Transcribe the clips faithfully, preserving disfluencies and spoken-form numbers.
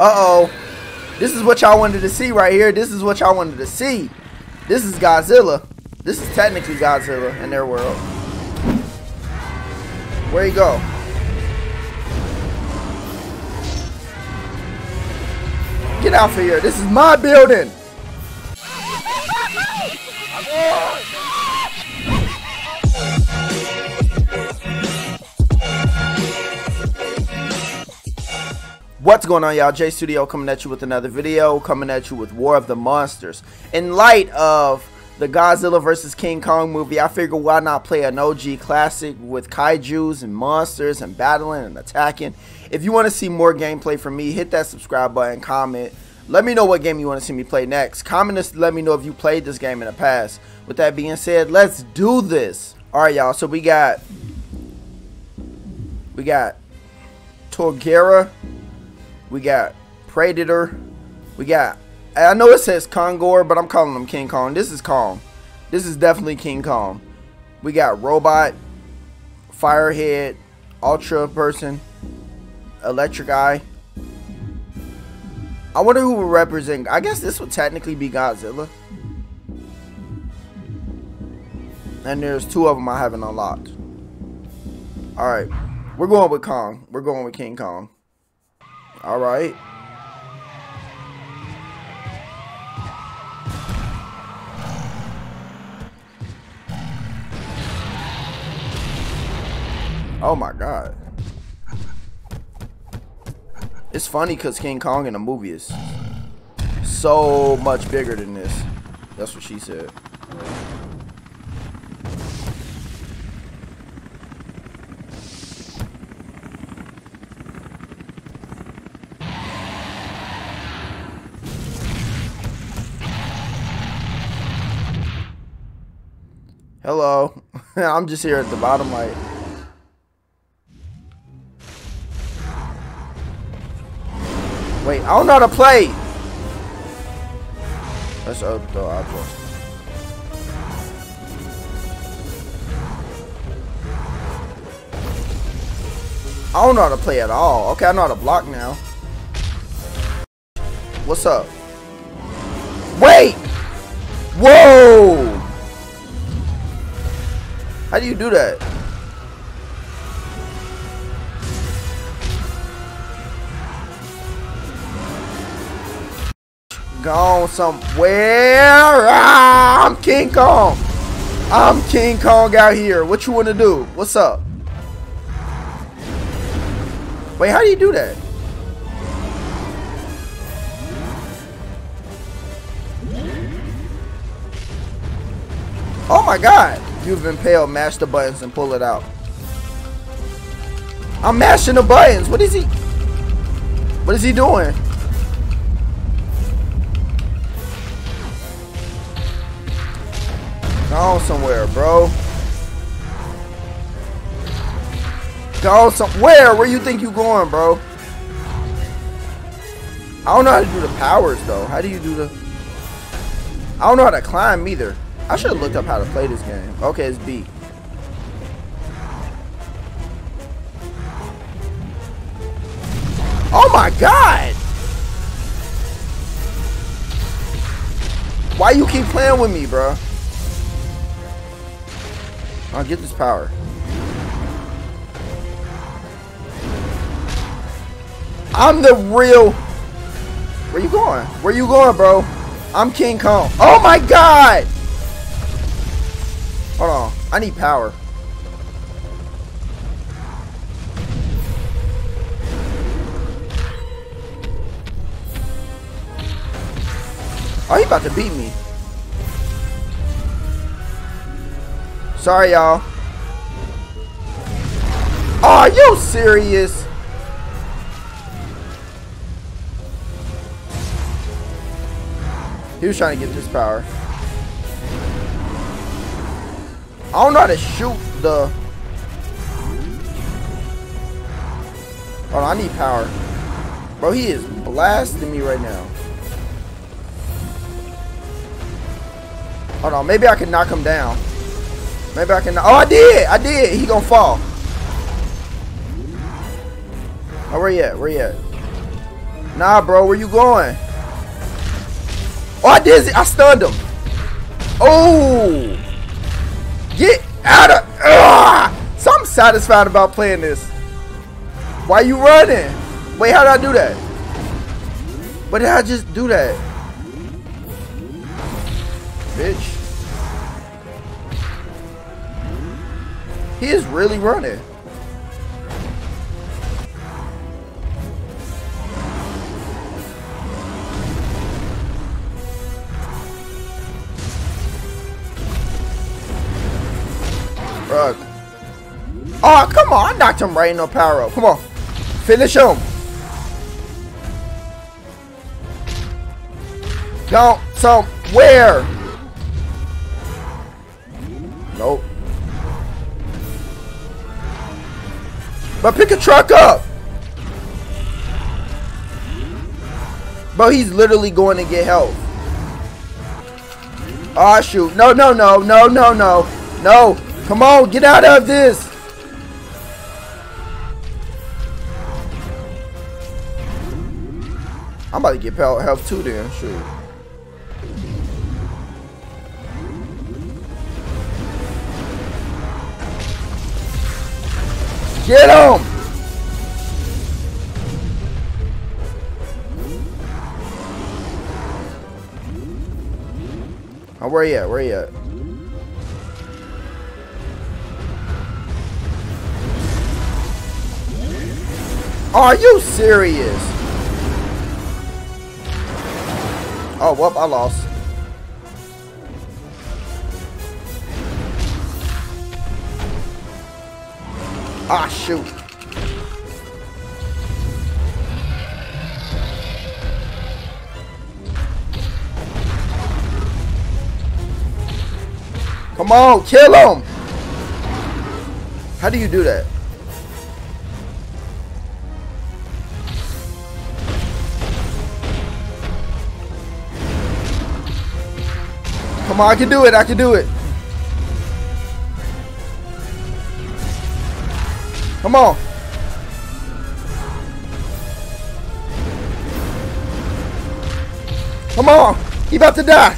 Uh-oh. This is what y'all wanted to see right here. This is what y'all wanted to see. This is Godzilla. This is technically Godzilla in their world. Where you go? Get out of here. This is my building. What's going on, y'all? J Studio coming at you with another video, coming at you with War of the Monsters. In light of the Godzilla versus King Kong movie, I figured why not play an O G classic with kaijus and monsters and battling and attacking. If you want to see more gameplay from me, hit that subscribe button, comment. Let me know what game you want to see me play next. Comment this, let me know if you played this game in the past. With that being said, let's do this. Alright, y'all, so we got... We got... Togera. We got Predator. We got, I know it says Kongor, but I'm calling him King Kong. This is Kong. This is definitely King Kong. We got Robot, Firehead, Ultra Person, Electric Eye. I wonder who would represent. I guess this would technically be Godzilla. And there's two of them I haven't unlocked. Alright. We're going with Kong. We're going with King Kong. All right. Oh my God. It's funny because King Kong in the movie is so much bigger than this. That's what she said. Hello. I'm just here at the bottom light. Wait, I don't know how to play. Let's open the object. I don't know how to play at all. Okay, I know how to block now. What's up? Wait! Whoa! How do you do that? Gone somewhere. Ah, I'm King Kong. I'm King Kong out here. What you want to do? What's up? Wait, how do you do that? Oh my God. You've impaled, mash the buttons and pull it out. I'm mashing the buttons. What is he? What is he doing? Go somewhere, bro. Go somewhere. Where you think you going, bro? I don't know how to do the powers though. How do you do the? I don't know how to climb either. I should have looked up how to play this game. Okay, it's B. Oh my God! Why you keep playing with me, bro? I'll get this power. I'm the real. Where you going? Where you going, bro? I'm King Kong. Oh my God! Hold on, I need power. Oh, he about to beat me. Sorry, y'all. Are you serious? He was trying to get this power. I don't know how to shoot the... Oh, I need power. Bro, he is blasting me right now. Hold on, maybe I can knock him down. Maybe I can... Oh, I did! I did! He gonna fall. Oh, where he at? Where he at? Nah, bro, where you going? Oh, I did it. I stunned him. Oh, get out of. Ugh. So I'm satisfied about playing this. Why you running? Wait, how did I do that? Why did I just do that? Bitch. He is really running. Rug. Oh, come on. I knocked him right in the power up. Come on. Finish him. Don't. So, where? Nope. But pick a truck up. Bro, he's literally going to get help. Oh, shoot. No, no, no, no, no, no. No. Come on. Get out of this. I'm about to get help too then. Shoot. Get him! Oh, where you at? Where you at? Are you serious? Oh, whoop, I lost. Ah, shoot. Come on, kill him. How do you do that? Come on, I can do it. I can do it. Come on. Come on. He about to die.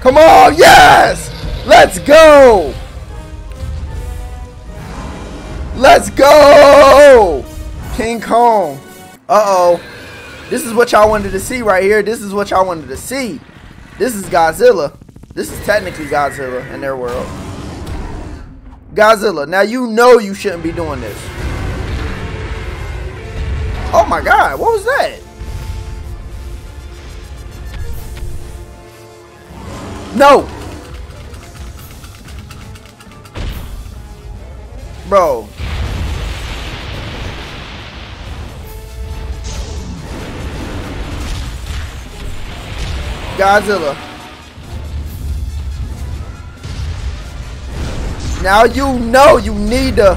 Come on. Yes. Let's go. Let's go. King Kong. Uh-oh. This is what y'all wanted to see right here. This is what y'all wanted to see. This is Godzilla. This is technically Godzilla in their world. Godzilla, now you know you shouldn't be doing this. Oh my god, what was that? No! Bro. Godzilla. Now you know you need to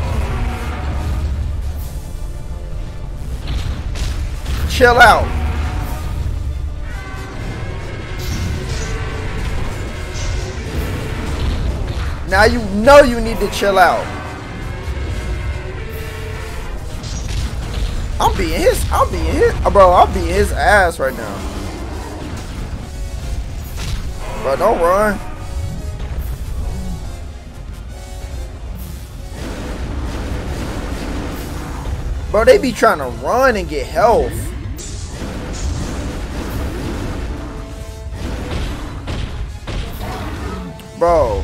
chill out. Now you know you need to chill out. I'm beating his, I'm beating his, bro, I'm beating his ass right now. Bro, don't run. Bro, they be trying to run and get health. Bro.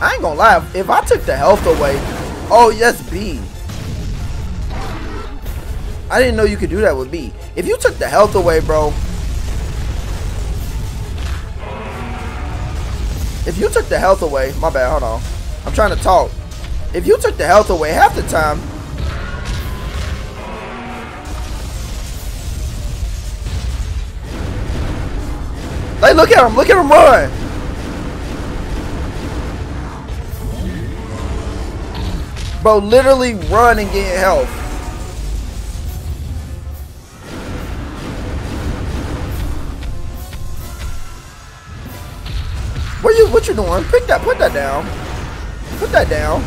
I ain't gonna lie, if I took the health away. Oh, yes, B. I didn't know you could do that with B. If you took the health away, bro. If you took the health away, my bad, hold on. I'm trying to talk. If you took the health away half the time. Like, look at him, look at him run. Bro, literally run and get health. What you doing? Pick that, put that down. Put that down.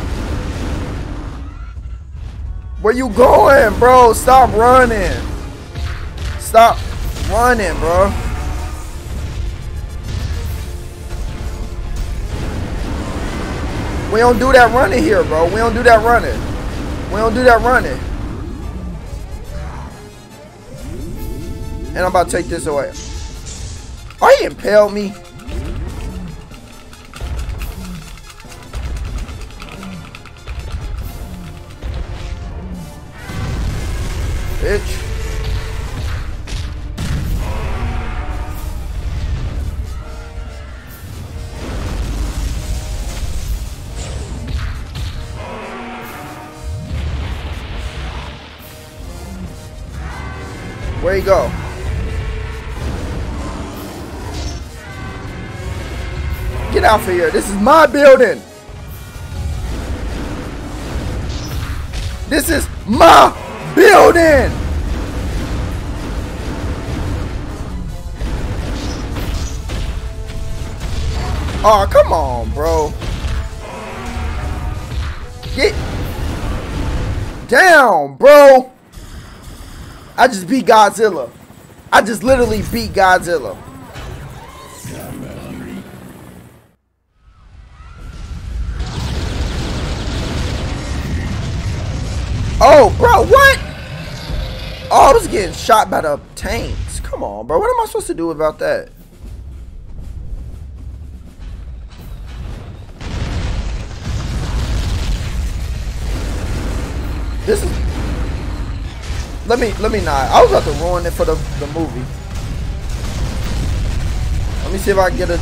Where you going, bro? Stop running. Stop running, bro. We don't do that running here, bro. We don't do that running. We don't do that running. And I'm about to take this away. Oh, he impaled me. Bitch. Where you go? Get out of here. This is my building. This is my building. Oh, come on, bro. Get down, bro. I just beat Godzilla. I just literally beat Godzilla. Oh, bro, what? Oh, I was getting shot by the tanks. Come on, bro. What am I supposed to do about that? This is... Let me, let me not. I was about to ruin it for the, the movie. Let me see if I can get a...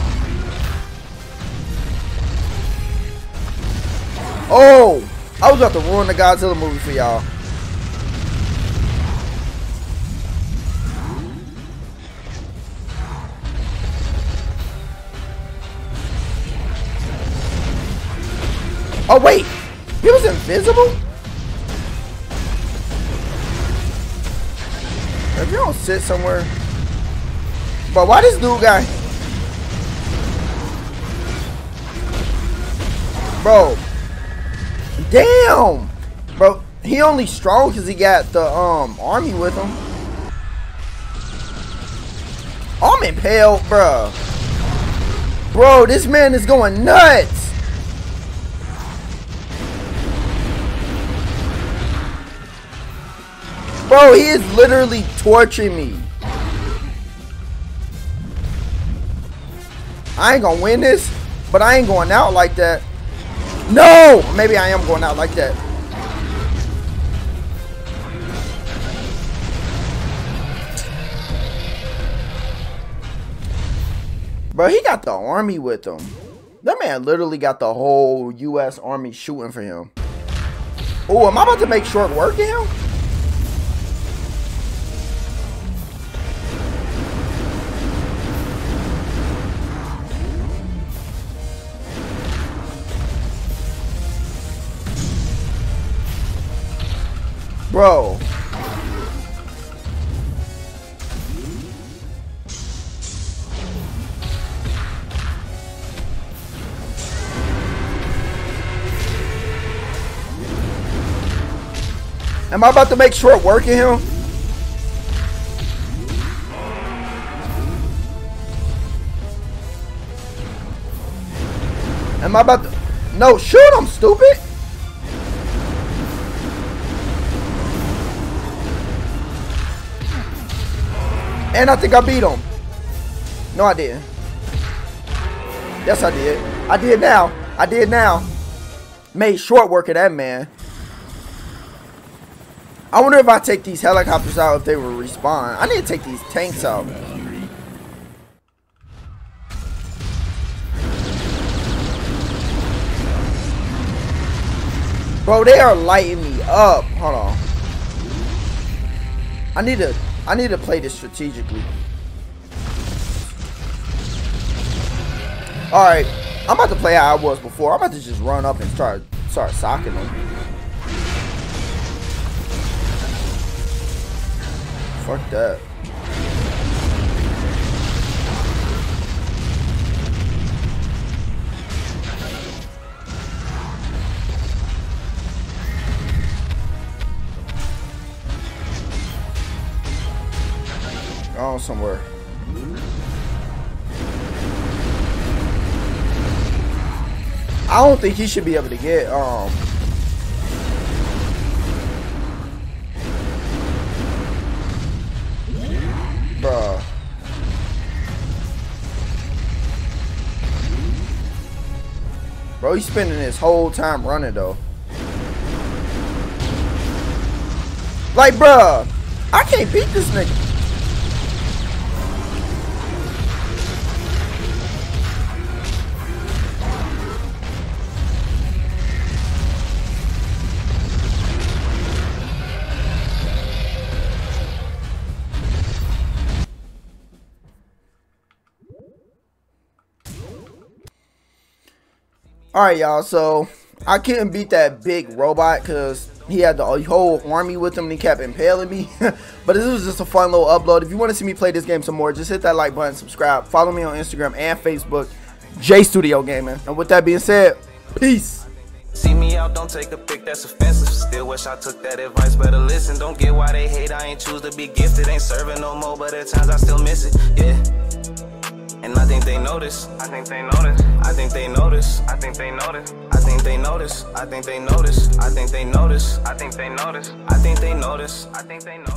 Oh! I was about to ruin the Godzilla movie for y'all. Oh wait, he was invisible? If you don't sit somewhere. But why this dude guy? Bro. Damn, bro, he only strong because he got the um army with him. I'm impaled, bro. Bro, this man is going nuts. Bro, he is literally torturing me. I ain't gonna win this, but I ain't going out like that. No! Maybe I am going out like that. Bro, he got the army with him. That man literally got the whole U S Army shooting for him. Oh, am I about to make short work of him? Bro. Am I about to make short work of him? Am I about to... No, shoot him, stupid! And I think I beat him. No, I didn't. Yes, I did. I did now. I did now. Made short work of that man. I wonder if I take these helicopters out if they will respawn. I need to take these tanks out. Bro, they are lighting me up. Hold on. I need to... I need to play this strategically. Alright. I'm about to play how I was before. I'm about to just run up and start start socking them. Fuck that. down somewhere. I don't think he should be able to get um bruh. Bro, he's spending his whole time running though. Like, bruh, I can't beat this nigga. Alright y'all, so I couldn't beat that big robot because he had the whole army with him and he kept impaling me. But this was just a fun little upload. If you want to see me play this game some more, just hit that like button, subscribe, follow me on Instagram and Facebook, J Studio Gaming. And with that being said, peace. See me out, don't take a pic that's offensive. Still wish I took that advice, better listen. Don't get why they hate, I ain't choose to be gifted. Ain't serving no more, but at times I still miss it, yeah. And I think they notice, I think they notice, I think they notice, I think they notice, I think they notice, I think they notice, I think they notice, I think they notice, I think they notice, I think they notice.